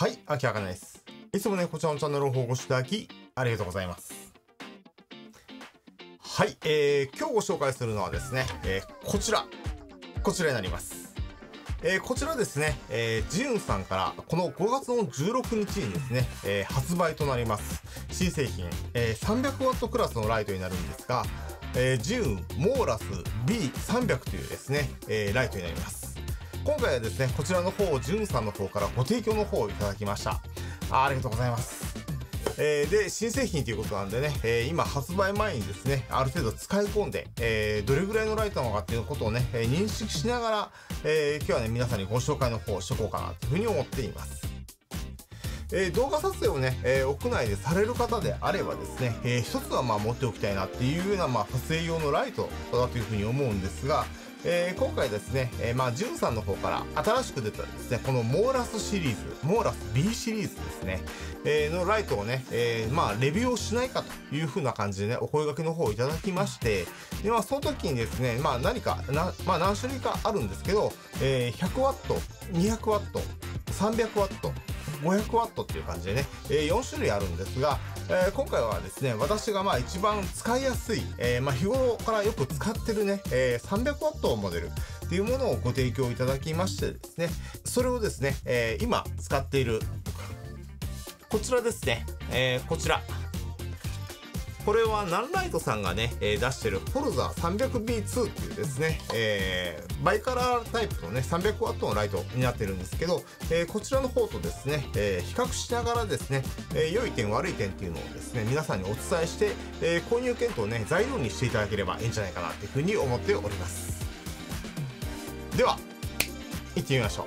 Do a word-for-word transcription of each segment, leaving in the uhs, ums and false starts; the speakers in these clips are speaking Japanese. はい、秋あかねです。いつもね、こちらのチャンネルをご視聴いただき、ありがとうございます。はい、えー、今日ご紹介するのはですね、えー、こちら、こちらになります。えー、こちらですね、えー、ZHIYUNさんから、このごがつのじゅうろくにちにですね、えー、発売となります、新製品、えー、さんびゃくワット クラスのライトになるんですが、えー、ZHIYUN モーラス ビーさんびゃく というですね、えー、ライトになります。今回はですね、こちらの方を ZHIYUN さんの方からご提供の方をいただきました。あ, ありがとうございます。えー、で、新製品ということなんでね、えー、今発売前にですね、ある程度使い込んで、えー、どれぐらいのライトなのかっていうことをね、認識しながら、えー、今日はね、皆さんにご紹介の方をしとこうかなというふうに思っています。えー、動画撮影をね、えー、屋内でされる方であればですね、えー、一つはまあ持っておきたいなっていうような、まあ、撮影用のライトだというふうに思うんですが、えー、今回ですね、えー、まあ、ジュンさんの方から新しく出たですね、このモーラスシリーズ、モーラス B シリーズですね、えー、のライトをね、えー、まあ、レビューをしないかというふうな感じでね、お声掛けの方をいただきまして、で、まあ、その時にですね、まあ、何か、な、まあ、何種類かあるんですけど、えー、ひゃくワット、にひゃくワット、さんびゃくワット、ごひゃくワットっていう感じでね、よん種類あるんですが、えー、今回はですね、私がまあ一番使いやすい、えー、まあ日頃からよく使ってるね、えー、さんびゃくワット モデルっていうものをご提供いただきましてですね、それをですね、えー、今使っている、こちらですね、えー、こちら。これはナンライトさんがね、えー、出してるホルザー さんびゃくビーツー っていうですね、えー、バイカラータイプのね、さんびゃくワット のライトになってるんですけど、えー、こちらの方とですね、えー、比較しながらですね、えー、良い点悪い点っていうのをですね、皆さんにお伝えして、えー、購入検討をね、材料にしていただければいいんじゃないかなっていうふうに思っております。では、行ってみましょう。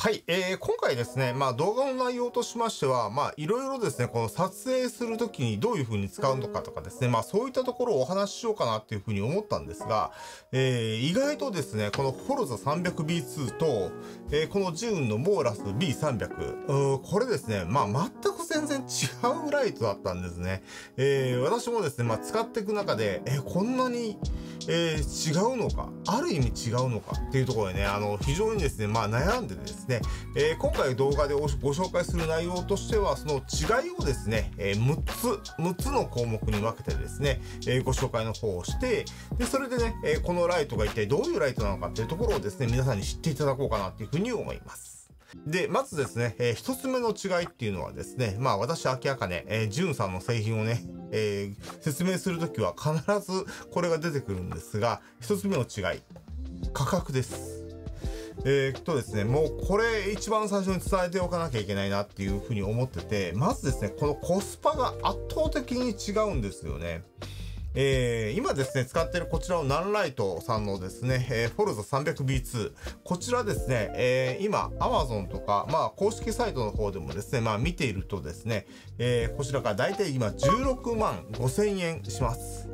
はい、えー、今回ですね、まあ、動画の内容としましては、まあ、いろいろですね、この撮影するときにどういうふうに使うのかとかですね、まあ、そういったところをお話ししようかなっていうふうに思ったんですが、えー、意外とですね、このホルザ さんびゃくビーツー と、えー、この ZHIYUN のモーラス ビーさんびゃく、これですね、まあ、全く全然違うライトだったんですね。えー、私もですね、まあ、使っていく中で、えー、こんなに、えー、違うのか、ある意味違うのかっていうところでね、あの、非常にですね、まあ、悩んでですね、ねえー、今回動画でご紹介する内容としてはその違いをですね、えー、むっつ、むっつの項目に分けてですね、えー、ご紹介の方をしてでそれでね、えー、このライトが一体どういうライトなのかっていうところをですね皆さんに知っていただこうかなっていうふうに思います。で、まずですね、えー、一つ目の違いっていうのはですね、まあ私、秋あかね、えー、ジュンさんの製品をね、えー、説明するときは必ずこれが出てくるんですが、一つ目の違い、価格です。えーとですね、もうこれ一番最初に伝えておかなきゃいけないなっていうふうに思ってて、まずですね、このコスパが圧倒的に違うんですよね。えー、今ですね、使っているこちらのナンライトさんのですね、えー、フォルザ さんびゃくビーツー。こちらですね、えー、今、アマゾン とか、まあ、公式サイトの方でもですね、まあ、見ているとですね、えー、こちらがだいたい今、じゅうろくまんごせんえんします。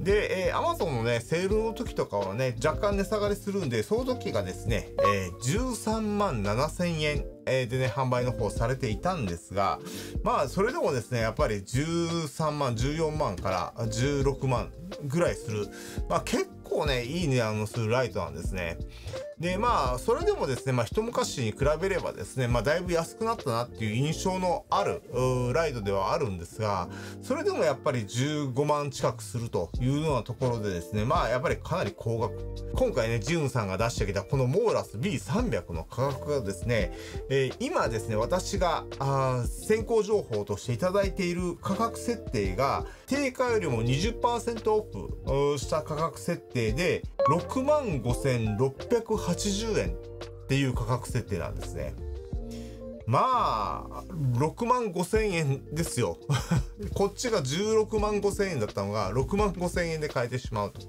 で、えー、アマゾン のね、セールの時とかはね、若干値下がりするんで、その時がですね、えー、じゅうさんまんななせんえん、えー、でね、販売の方されていたんですが、まあ、それでもですね、やっぱりじゅうさんまん、じゅうよんまんからじゅうろくまんぐらいする。まあ、結構ね、いい値段のするライトなんですね。で、まあ、それでもですね、まあ、一昔に比べればですね、まあ、だいぶ安くなったなっていう印象のある、ライトではあるんですが、それでもやっぱりじゅうごまん近くするというようなところでですね、まあ、やっぱりかなり高額。今回ね、ZHIYUNさんが出してきたこのモーラス ビーさんびゃく の価格がですね、えー、今ですね、私が、あ、先行情報としていただいている価格設定が、定価よりも にじゅっパーセント オフした価格設定で、ろくまんごせんろっぴゃくはちじゅうえんっていう価格設定なんですね。まあ、ろくまんごせんえんですよ。こっちがじゅうろくまんごせんえんだったのが、ろくまんごせんえんで買えてしまうと。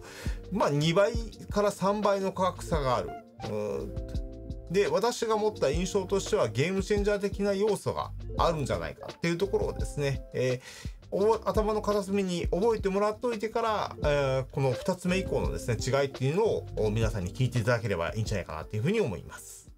まあ、にばいからさんばいの価格差がある。で、私が持った印象としてはゲームチェンジャー的な要素があるんじゃないかっていうところをですね、えー頭の片隅に覚えてもらっておいてから、えー、このふたつめ以降のですね、違いっていうのを皆さんに聞いていただければいいんじゃないかなっていうふうに思います。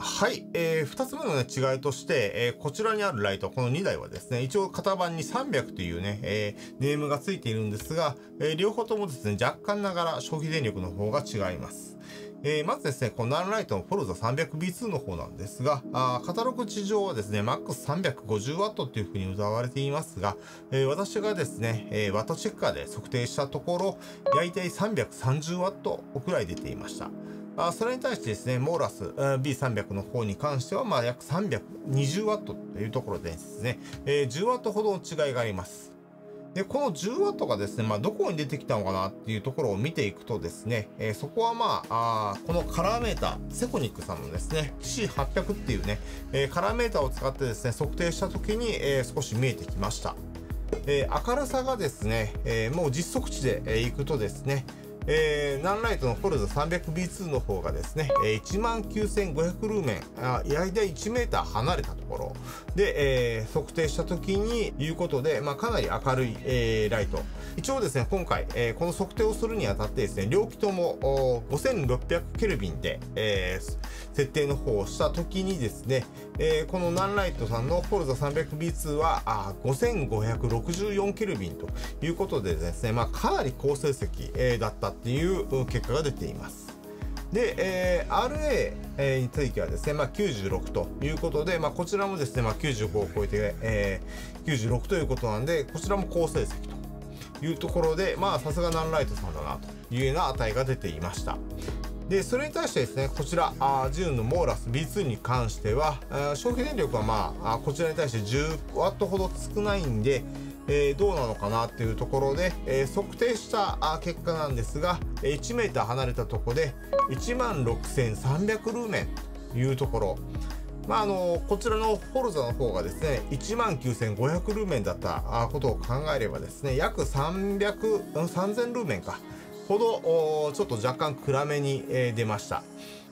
はい、えー、ふたつめの、ね、違いとして、えー、こちらにあるライト、このにだいはですね、一応型番にさんびゃくというね、えー、ネームがついているんですが、えー、両方ともですね、若干ながら消費電力の方が違います。えー、まずですね、このNANLITEの フォルザ さんびゃくビーツー の方なんですが、あカタログ地上はですね、マックス さんびゃくごじゅうワット っていう風に謳われていますが、えー、私がですね、えー、ワットチェッカーで測定したところ、大体 さんびゃくさんじゅうワット くらい出ていました。あそれに対してですね、モーラス ビーさんびゃく の方に関しては、まあ、約 さんびゃくにじゅうワット というところでですね、えー、じゅうワット ほどの違いがあります。で、この じゅうワット がですね、まあ、どこに出てきたのかなっていうところを見ていくとですね、えー、そこはまあ、あこのカラーメーター、セコニックさんのですね、シーはっぴゃく っていうね、えー、カラーメーターを使ってですね、測定したときに、えー、少し見えてきました。えー、明るさがですね、えー、もう実測値で、えー、いくとですね、えー、NANLITEの フォルザ さんびゃくビーツー の方がですね、いちまんきゅうせんごひゃくルーメン、あ大体いちメーター離れたところで、えー、測定した時にいうことで、まあ、かなり明るい、えー、ライト。一応ですね、今回、えー、この測定をするにあたってですね、両機ともごせんろっぴゃくケルビンで、えー、設定の方をした時にですね、えー、このNANLITEさんの フォルザ さんびゃくビーツー はあごせんごひゃくろくじゅうよんケルビンということでですね、まあ、かなり好成績、えー、だったっていう結果が出ています。で、えー、アールエー についてはですね、まあ、きゅうじゅうろくということで、まあ、こちらもですね、まあ、きゅうじゅうごを超えて、えー、きゅうじゅうろくということなんで、こちらも好成績というところで、まあ、さすがNANLITEさんだなというような値が出ていました。で、それに対してですね、こちら、ジューンのモーラス ビーツー に関しては、消費電力はまあ、こちらに対してじゅうワットほど少ないんで、えー、どうなのかなっていうところで、えー、測定した結果なんですが、いちメーター離れたところでいちまんろくせんさんびゃくルーメンというところ。まあ、あのこちらのフォルザの方がですね、いちまんきゅうせんごひゃくルーメンだったことを考えればですね、約さんぜんルーメンか。ほどちょっと若干暗めに出ました。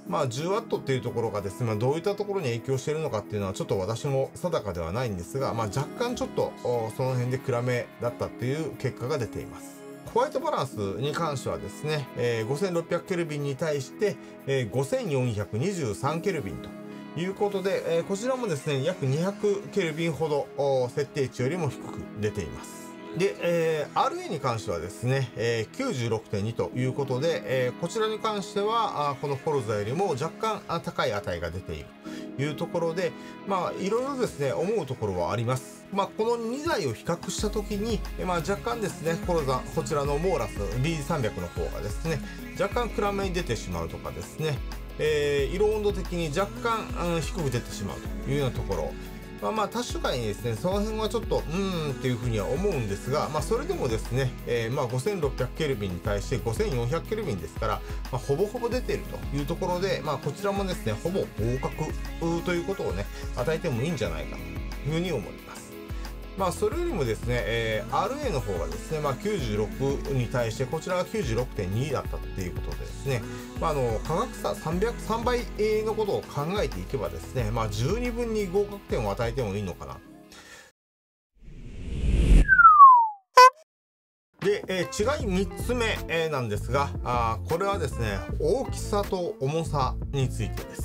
まあ、じゅうワット っていうところがですね、どういったところに影響しているのかっていうのはちょっと私も定かではないんですが、まあ、若干ちょっとその辺で暗めだったっていう結果が出ています。ホワイトバランスに関してはですね、ごせんろっぴゃくケルビンに対してごせんよんひゃくにじゅうさんケルビンということで、こちらもですね、約にひゃくケルビンほど設定値よりも低く出ています。で、えー、アールエー に関してはですね、えー、きゅうじゅうろくてんに ということで、えー、こちらに関しては、あこのフォルザよりも若干高い値が出ているというところで、まあ、いろいろですね、思うところはあります。まあ、このにだいを比較したときに、まあ、若干ですね、フォルザ、こちらのモーラス ビーさんびゃく の方がですね、若干暗めに出てしまうとかですね、えー、色温度的に若干、うん、低く出てしまうというようなところ。まあまあ確かにですね、その辺はちょっと、うーんっていうふうには思うんですが、まあそれでもですね、えー、まあごせんろっぴゃくケルビンに対してごせんよんひゃくケルビンですから、まあほぼほぼ出ているというところで、まあこちらもですね、ほぼ合格ということをね、与えてもいいんじゃないかというふうに思います。まあそれよりもですね、えー、アールエー の方がですね、まあきゅうじゅうろくに対して、こちらが きゅうじゅうろくてんに だったっていうことでですね、まああの、価格差さんびゃくさんばいのことを考えていけばですね、まあ十二分に合格点を与えてもいいのかな。で、えー、違いみっつめ、えー、なんですが、あこれはですね、大きさと重さについてです。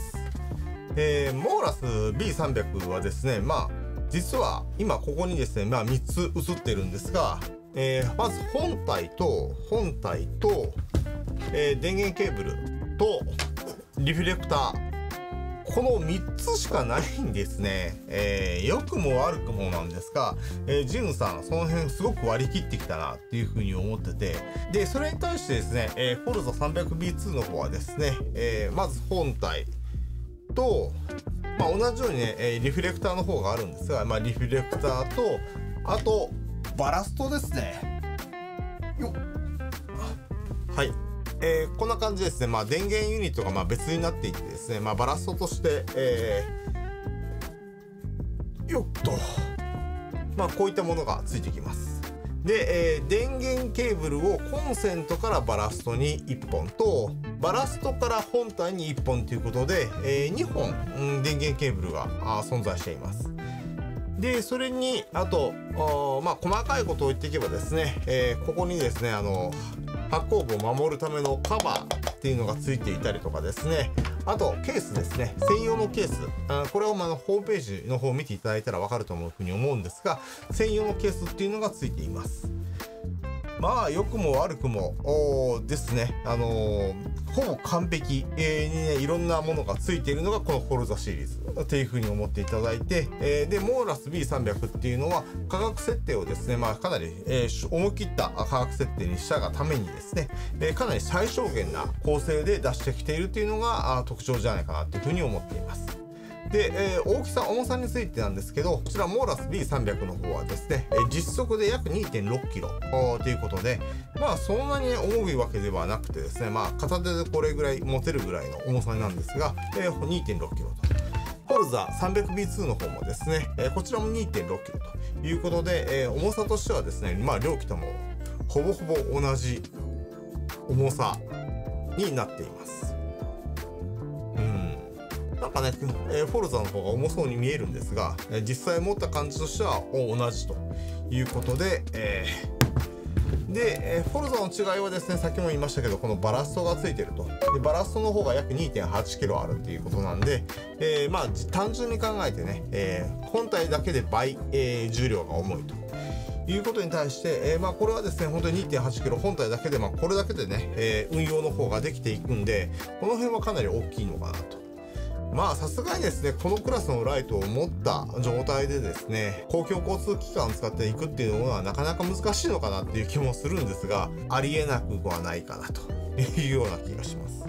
えー、モーラス ビーさんびゃく はですね、まあ、実は今ここにですね、まあ、みっつ映ってるんですが、えー、まず本体と本体と、えー、電源ケーブルとリフレクター、このみっつしかないんですね。えー、良くも悪くもなんですが、えー、ジュンさん、その辺すごく割り切ってきたなっていうふうに思ってて、で、それに対してですね、えー、フォルザ さんびゃくビーツー の方はですね、えー、まず本体と、まあ同じようにね、リフレクターの方があるんですが、まあ、リフレクターと、あとバラストですね。よっ、はい、えー、こんな感じですね。まあ、電源ユニットがまあ別になっていてですね、まあ、バラストとして、えー、よっと、まあ、こういったものがついてきます。で、えー、電源ケーブルをコンセントからバラストにいっぽんと、バラストから本体にいっぽんということで、えー、にほん、うん、電源ケーブルが存在しています。で、それに、あと、まあ、細かいことを言っていけばですね、えー、ここにですね、あの、発光部を守るためのカバーっていうのがついていたりとかですね、あとケースですね、専用のケース、あこれをまあホームページの方を見ていただいたら分かると思うふうに思うんですが、専用のケースっていうのがついています。まあ良くも悪くもですね、あのー、ほぼ完璧にね、いろんなものがついているのがこのフォルザシリーズっていうふうに思っていただいて、えー、でモーラス ビーさんびゃく っていうのは価格設定をですね、まあ、かなり、えー、思い切った価格設定にしたがためにですね、えー、かなり最小限な構成で出してきているというのが特徴じゃないかなというふうに思っています。で、えー、大きさ、重さについてなんですけど、こちらモーラス ビーさんびゃく の方はですね、えー、実測で約 にてんろくキロ ということで、まあそんなに重いわけではなくてですね、まあ片手でこれぐらい持てるぐらいの重さなんですが、えー、にてんろくキロと。フォルザ さんびゃくビーツー の方もですね、えー、こちらも にてんろくキロ ということで、えー、重さとしてはですね、まあ両機ともほぼほぼ同じ重さになっています。なんかね、えー、フォルザの方が重そうに見えるんですが、えー、実際持った感じとしては同じということで、えー、で、えー、フォルザの違いはですね、さっきも言いましたけど、このバラストがついてると。でバラストの方が約 にてんはちキロ あるっていうことなんで、えー、まあ単純に考えてね、えー、本体だけで倍、えー、重量が重いと。いうことに対して、えー、まあこれはですね、本当に にてんはちキロ 本体だけで、まあこれだけでね、えー、運用の方ができていくんで、この辺はかなり大きいのかなと。まあさすがにですね、このクラスのライトを持った状態でですね、公共交通機関を使っていくっていうのはなかなか難しいのかなっていう気もするんですが、ありえなくはないかなというような気がします。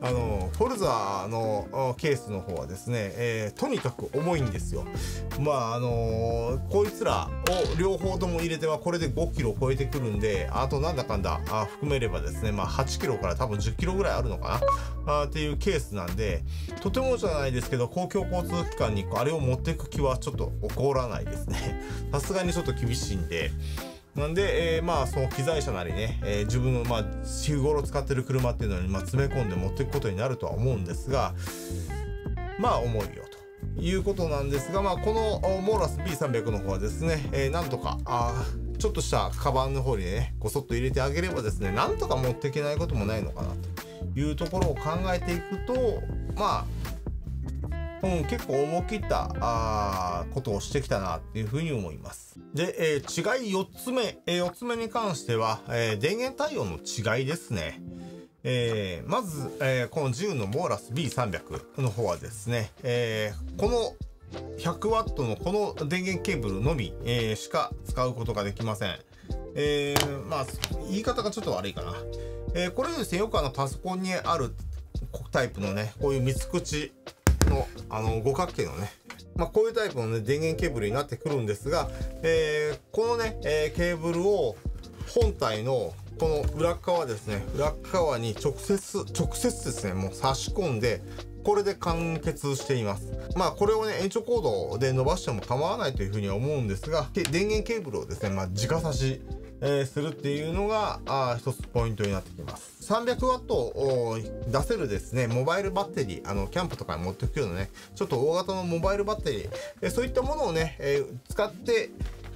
あのフォルザのケースの方はですね、えー、とにかく重いんですよ。まああのー、こいつらを両方とも入れてはこれでごキロ超えてくるんで、あとなんだかんだあ含めればですね、まあ、はちキロから多分じゅっキロぐらいあるのかなあっていうケースなんで、とてもじゃないですけど公共交通機関にあれを持っていく気はちょっと起こらないですね。さすがにちょっと厳しいんで。なんで、えー、まあその機材車なりね、えー、自分のまあ日頃使ってる車っていうのにまあ詰め込んで持っていくことになるとは思うんですが、まあ重いよということなんですが、まあこのモーラス ビーさんびゃく の方はですね、えー、なんとかあちょっとしたカバンの方にねごそっと入れてあげればですね、なんとか持っていけないこともないのかなというところを考えていくと、まあうん、結構思い切ったあことをしてきたなっていうふうに思います。で、えー、違いよっつめ、えー、よっつめに関しては、えー、電源対応の違いですね。えー、まず、えー、このジューンのモーラス ビーさんびゃく の方はですね、えー、この ひゃくワット のこの電源ケーブルのみ、えー、しか使うことができません。えー、まあ、言い方がちょっと悪いかな。えー、これですね、よくあのパソコンにあるタイプのね、こういう三つ口、のあの五角形のね、まあ、こういうタイプの、ね、電源ケーブルになってくるんですが、えー、このね、えー、ケーブルを本体のこの裏側ですね、裏側に直接直接ですね、もう差し込んでこれで完結しています。まあこれをね延長コードで伸ばしても構わないというふうには思うんですが、電源ケーブルをですね、まあ、直差しえー、するっていうのがあ一つポイントになってきます。 さんびゃくワット を出せるですねモバイルバッテリー、あのキャンプとかに持っていくようなねちょっと大型のモバイルバッテリー、えー、そういったものをね、えー、使って、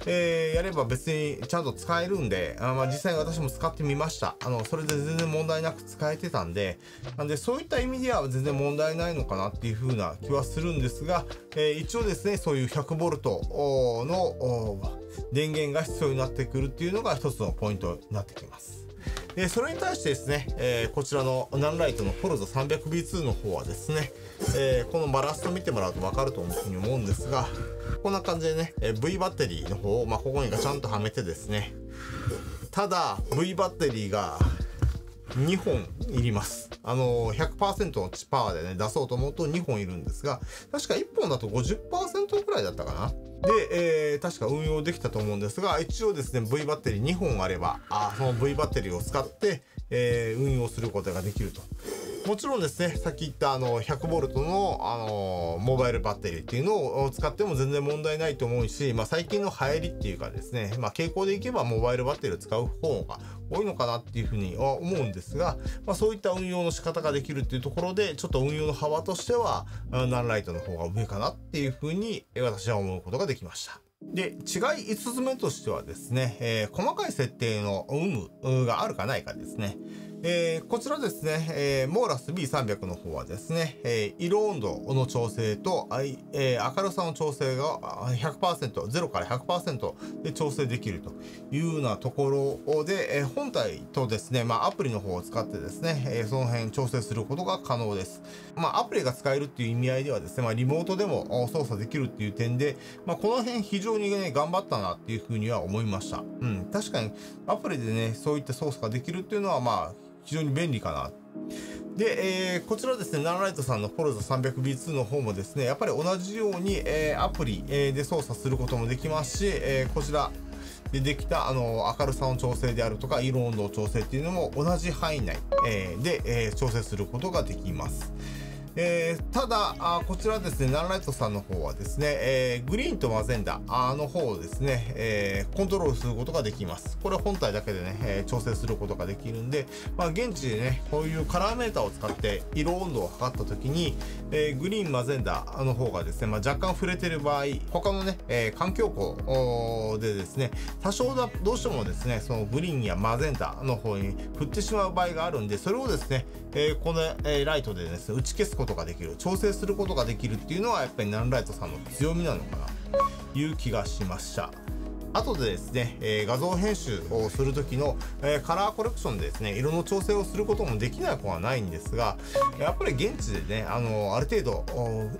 えー、やれば別にちゃんと使えるんで、あ、まあ、実際に私も使ってみました。あのそれで全然問題なく使えてたんで、なんでそういった意味では全然問題ないのかなっていう風な気はするんですが、えー、一応ですねそういう ひゃくボルト の電源が必要になってくるっていうのが一つのポイントになってきます。でそれに対してですね、えー、こちらの ナンライト のフォルザ さんびゃくビーツー の方はですね、えー、このバラスト見てもらうと分かると思うんですが、こんな感じでね、えー、V バッテリーの方を、まあ、ここにガチャンとはめてですね、ただ V バッテリーがにほんいります。あの ひゃくパーセント のパワーでね出そうと思うとにほんいるんですが、確かいっぽんだと ごじゅっパーセント くらいだったかな。で、えー、確か運用できたと思うんですが、一応ですね V バッテリーにほんあれば、あその V バッテリーを使って、えー、運用することができると。もちろんですね、さっき言ったあの ひゃくボルト の、あのー、モバイルバッテリーっていうのを使っても全然問題ないと思うし、まあ、最近の流行りっていうかですね、まあ、傾向でいけばモバイルバッテリーを使う方が多いのかなっていうふうには思うんですが、まあ、そういった運用の仕方ができるっていうところで、ちょっと運用の幅としては ナンライト の方が上かなっていうふうに私は思うことができました。で、違いいつつめとしてはですね、えー、細かい設定の有無があるかないかですね。えー、こちらですね、えー、モーラス ビーさんびゃく の方はですね、えー、色温度の調整と、えー、明るさの調整が ひゃくパーセント、ゼロから ひゃくパーセント で調整できるというようなところで、えー、本体とですね、まあ、アプリの方を使ってですね、えー、その辺調整することが可能です。まあ、アプリが使えるっていう意味合いではですね、まあ、リモートでも操作できるっていう点で、まあ、この辺非常にね、頑張ったなっていうふうには思いました。うん、確かにアプリでね、そういった操作ができるっていうのは、まあ、非常に便利かな。で、えー、こちらですね、ナンライトさんのフォルザ さんびゃくビーツー の方もですね、やっぱり同じように、えー、アプリで操作することもできますし、えー、こちらでできたあの明るさの調整であるとか、色温度の調整っていうのも同じ範囲内、えー、で、えー、調整することができます。えー、ただあ、こちらですね、ナンライトさんの方はですね、えー、グリーンとマゼンダーの方をですね、えー、コントロールすることができます。これ本体だけでね、えー、調整することができるんで、まあ、現地でね、こういうカラーメーターを使って色温度を測った時に、えー、グリーン、マゼンダーの方がですね、まあ、若干触れてる場合、他のね、えー、環境光でですね、多少だ、どうしてもですね、そのグリーンやマゼンダーの方に振ってしまう場合があるんで、それをですね、えー、この、えー、ライトでですね、打ち消すことことができる、調整することができるっていうのはやっぱりナンライトさんの強みなのかなという気がしました。後でですね、えー、画像編集をする時の、えー、カラーコレクションでですね、色の調整をすることもできない子はないんですが、やっぱり現地でね、あのー、ある程度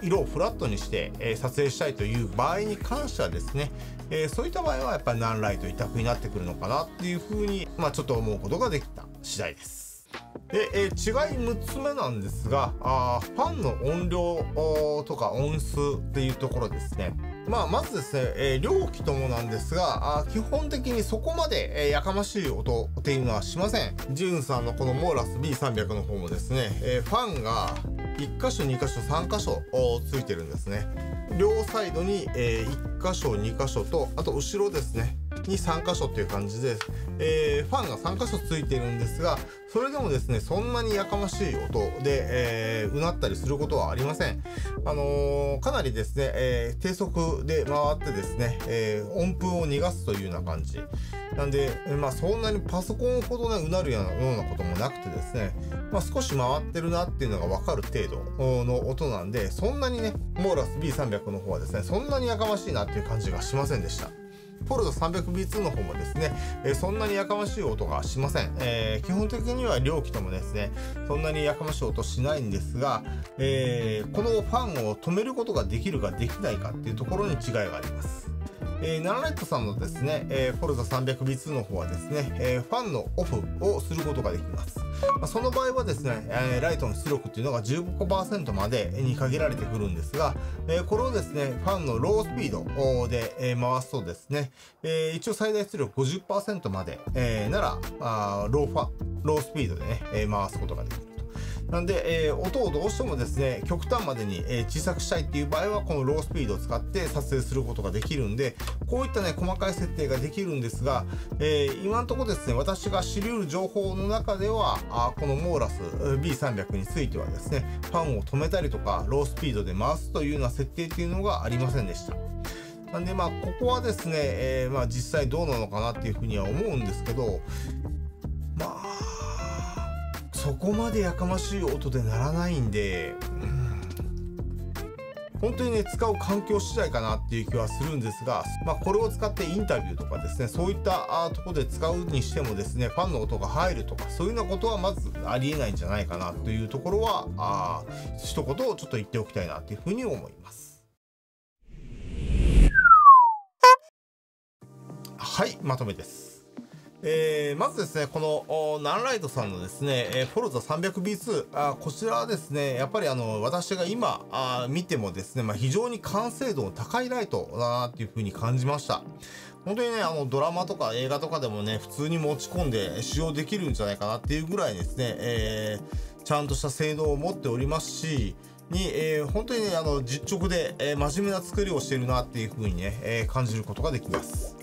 色をフラットにして、えー、撮影したいという場合に関してはですね、えー、そういった場合はやっぱりナンライト一択になってくるのかなっていうふうに、まあ、ちょっと思うことができた次第です。で、えー、違いむつめなんですが、あファンの音量とか音数っていうところですね。まあ、まずですね、えー、両機ともなんですが、あ基本的にそこまで、えー、やかましい音っていうのはしません。ジュンさんのこのモーラス ビーさんびゃく の方もですね、えー、ファンがいっかしょ、にかしょ、さんかしょついてるんですね。両サイドに、えー、いっかしょ、にかしょと、あと後ろですね。にさんかしょっていう感じで、えー、ファンがさんかしょついてるんですが、それでもですね、そんなにやかましい音で、えー、うなったりすることはありません。あのー、かなりですね、えー、低速で回ってですね、えー、音符を逃がすというような感じ。なんで、まあ、そんなにパソコンほどね、うなるようなこともなくてですね、まあ、少し回ってるなっていうのが分かる程度の音なんで、そんなにね、モーラス ビーさんびゃく の方はですね、そんなにやかましいなっていう感じがしませんでした。フォルザ さんびゃくビーツー の方もですね、えー、そんなにやかましい音がしません。えー、基本的には両機ともですね、そんなにやかましい音しないんですが、えー、このファンを止めることができるかできないかっていうところに違いがあります。えー、ナンライトさんのですね、えー、フォルザ さんびゃくビーツー の方はですね、えー、ファンのオフをすることができます。まあ、その場合はですね、えー、ライトの出力っていうのが じゅうごパーセント までに限られてくるんですが、えー、これをですね、ファンのロースピードで、えー、回すとですね、えー、一応最大出力 ごじゅっパーセント まで、えー、ならあーローファン、ロースピードでね、えー、回すことができる。なんで、えー、音をどうしてもですね、極端までに、えー、小さくしたいっていう場合は、このロースピードを使って撮影することができるんで、こういったね、細かい設定ができるんですが、えー、今のところですね、私が知り得る情報の中では、あこのモーラス ビーさんびゃく についてはですね、ファンを止めたりとか、ロースピードで回すというような設定っていうのがありませんでした。なんで、まあ、ここはですね、えー、まあ、実際どうなのかなっていうふうには思うんですけど、まあ、そこまでやかましい音でならないんで、うん、本当にね、使う環境次第かなっていう気はするんですが、まあ、これを使ってインタビューとかですね、そういったとこで使うにしてもですね、ファンの音が入るとか、そういうようなことはまずありえないんじゃないかなというところは、あ一言をちょっと言っておきたいなっていうふうに思います。はい、まとめです。えー、まずですね、このナンライトさんのですね、えー、フォルザ さんびゃくビーツー、あこちらはですね、やっぱりあの私が今あ見てもですね、まあ、非常に完成度の高いライトだなっていうふうに感じました。本当にね、あのドラマとか映画とかでもね、普通に持ち込んで使用できるんじゃないかなっていうぐらいですね、えー、ちゃんとした性能を持っておりますし、に、えー、本当にね、あの実直で、えー、真面目な作りをしているなっていうふうにね、えー、感じることができます。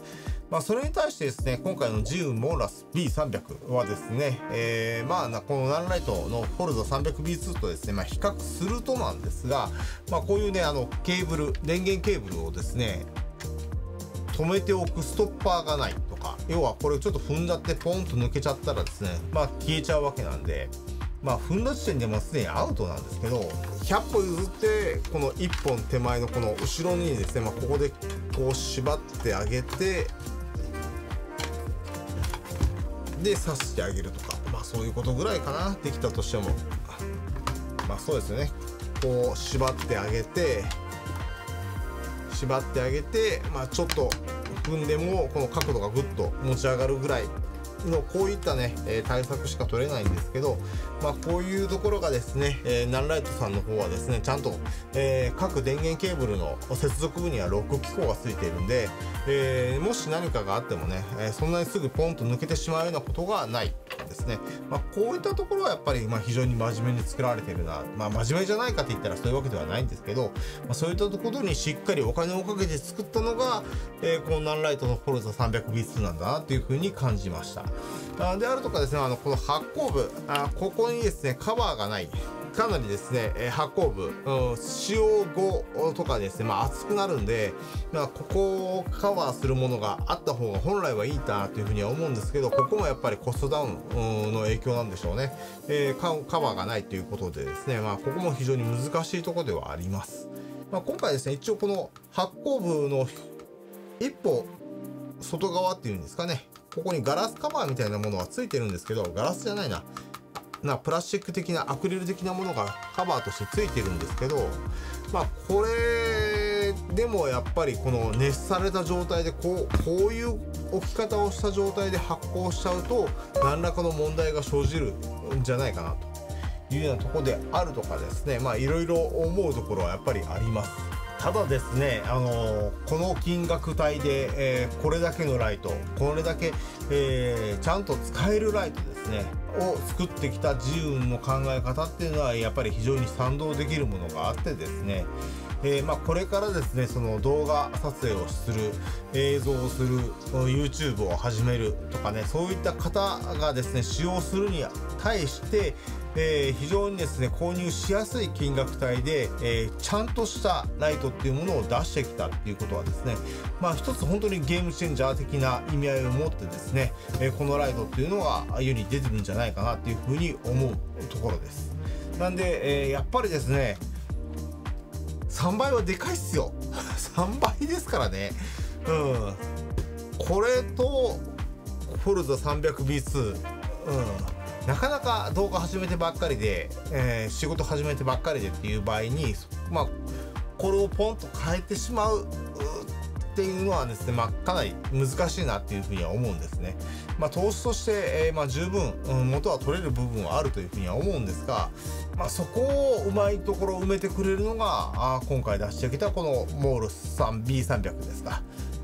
まあそれに対してですね、今回のジューンモーラス ビーさんびゃく はですね、えー、まあこのナンライトのフォルザ さんびゃくビーツー とですね、まあ、比較するとなんですが、まあ、こういうね、あのケーブル、電源ケーブルをですね、止めておくストッパーがないとか、要はこれちょっと踏んじゃってポンと抜けちゃったらですね、まあ消えちゃうわけなんで、まあ踏んだ時点でもうすでにアウトなんですけど、ひゃっぽ譲ってこのいっぽん手前のこの後ろにですね、まあ、ここでこう縛ってあげてで刺してあげるとか、まあそういうことぐらいかな。できたとしてもまあそうですよね、こう縛ってあげて縛ってあげて、まあちょっと踏んでもこの角度がぐっと持ち上がるぐらいのこういったね、えー、対策しか取れないんですけど、まあ、こういうところがですね、えー、ナンライトさんの方はですねちゃんと、えー、各電源ケーブルの接続部にはロック機構がついているんで、えー、もし何かがあってもね、えー、そんなにすぐポンと抜けてしまうようなことがないですね。まあ、こういったところはやっぱりまあ非常に真面目に作られてるな、まあ、真面目じゃないかって言ったらそういうわけではないんですけど、まあ、そういったところにしっかりお金をかけて作ったのが、えー、このナンライトのフォルザ さんびゃくビーツー なんだなというふうに感じました。あであるとかですね、あのこの発光部、あここにですねカバーがない、かなりですね、えー、発光部、うん、使用後とかですね、まあ、熱くなるんで、まあ、ここをカバーするものがあった方が本来はいいかなというふうには思うんですけど、ここもやっぱりコストダウンの影響なんでしょうね。えー、カバーがないということでですね、まあ、ここも非常に難しいところではあります。まあ、今回ですね、一応この発光部の一歩外側っていうんですかね、ここにガラスカバーみたいなものはついてるんですけど、ガラスじゃないな。なプラスチック的なアクリル的なものがカバーとしてついてるんですけど、まあこれでもやっぱりこの熱された状態でこう、こういう置き方をした状態で発光しちゃうと何らかの問題が生じるんじゃないかなというようなところであるとかですね、まあいろいろ思うところはやっぱりあります。ただですね、あのー、この金額帯で、えー、これだけのライト、これだけ、えー、ちゃんと使えるライトですねを作ってきたZHIYUNの考え方っていうのはやっぱり非常に賛同できるものがあってですね、えーまあ、これからですねその動画撮影をする、映像をする、 ユーチューブ を始めるとかね、そういった方がですね使用するに対して、えー、非常にですね購入しやすい金額帯で、えー、ちゃんとしたライトっていうものを出してきたっていうことはですね、まあ一つ本当にゲームチェンジャー的な意味合いを持ってですね、えー、このライトっていうのが世に出てるんじゃないかなっていうふうに思うところです。なんで、えー、やっぱりですねさんばいはでかいっすよさんばいですからね。うんこれとフォルザ さんびゃくビーツー、 うんなかなか動画始めてばっかりで、えー、仕事始めてばっかりでっていう場合に、まあこれをポンと変えてしまうっていうのはですね、まあ、かなり難しいなっていうふうには思うんですね。まあ、投資として、えーまあ、十分、うん、元は取れる部分はあるというふうには思うんですが、まあ、そこをうまいところを埋めてくれるのがあ今回出してきたこのモーラス ビーさんびゃく ですか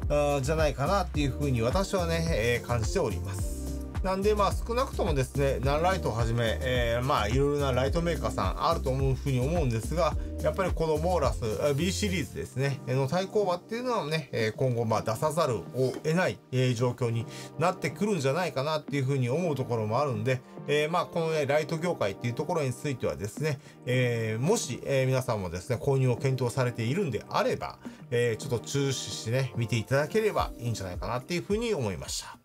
あじゃないかなっていうふうに私はね、えー、感じております。なんでまあ少なくともですねナンライトをはじめ、えー、まあいろいろなライトメーカーさんあると思うふうに思うんですが、やっぱりこのモーラス ビーシリーズですねの対抗馬っていうのはね今後まあ出さざるを得ない状況になってくるんじゃないかなっていうふうに思うところもあるんで、えー、まあこのねライト業界っていうところについてはですね、えー、もし皆さんもですね購入を検討されているんであれば、えー、ちょっと注視してね見ていただければいいんじゃないかなっていうふうに思いました。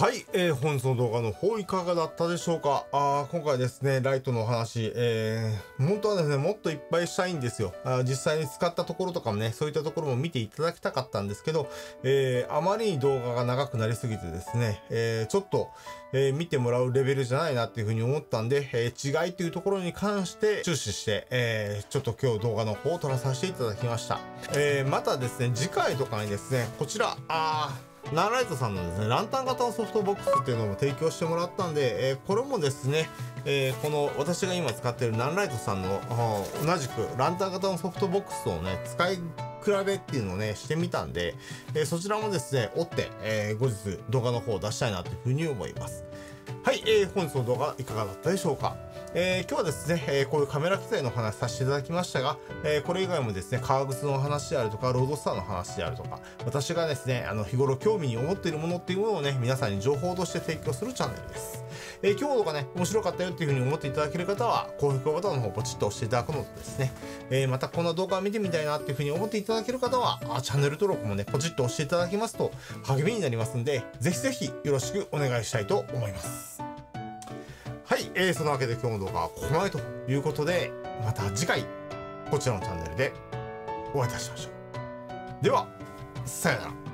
はい、えー、本日の動画の方いかがだったでしょうか。あ今回ですねライトのお話、えー、本当はですねもっといっぱいしたいんですよ。あ実際に使ったところとかもねそういったところも見ていただきたかったんですけど、えー、あまりに動画が長くなりすぎてですね、えー、ちょっと、えー、見てもらうレベルじゃないなっていうふうに思ったんで、えー、違いというところに関して注視して、えー、ちょっと今日動画の方を撮らさせていただきました。えー、またですね次回とかにですねこちらあナンライトさんのですねランタン型のソフトボックスっていうのも提供してもらったんで、えー、これもですね、えー、この私が今使っているナンライトさんの同じくランタン型のソフトボックスをね使い比べっていうのをねしてみたんで、えー、そちらもですね追って、えー、後日動画の方を出したいなというふうに思います。はい、えー、本日の動画いかがだったでしょうか。えー、今日はですね、えー、こういうカメラ機材の話させていただきましたが、えー、これ以外もですね、革靴の話であるとか、ロードスターの話であるとか、私がですね、あの日頃興味に思っているものっていうものをね、皆さんに情報として提供するチャンネルです。えー、今日の動画ね、面白かったよっていうふうに思っていただける方は、高評価ボタンの方をポチッと押していただくのとですね、えー、またこんな動画を見てみたいなっていうふうに思っていただける方は、チャンネル登録もね、ポチッと押していただきますと、励みになりますんで、ぜひぜひよろしくお願いしたいと思います。はい、えー、そのわけで今日の動画はここまでということで、また次回、こちらのチャンネルでお会いいたしましょう。では、さよなら。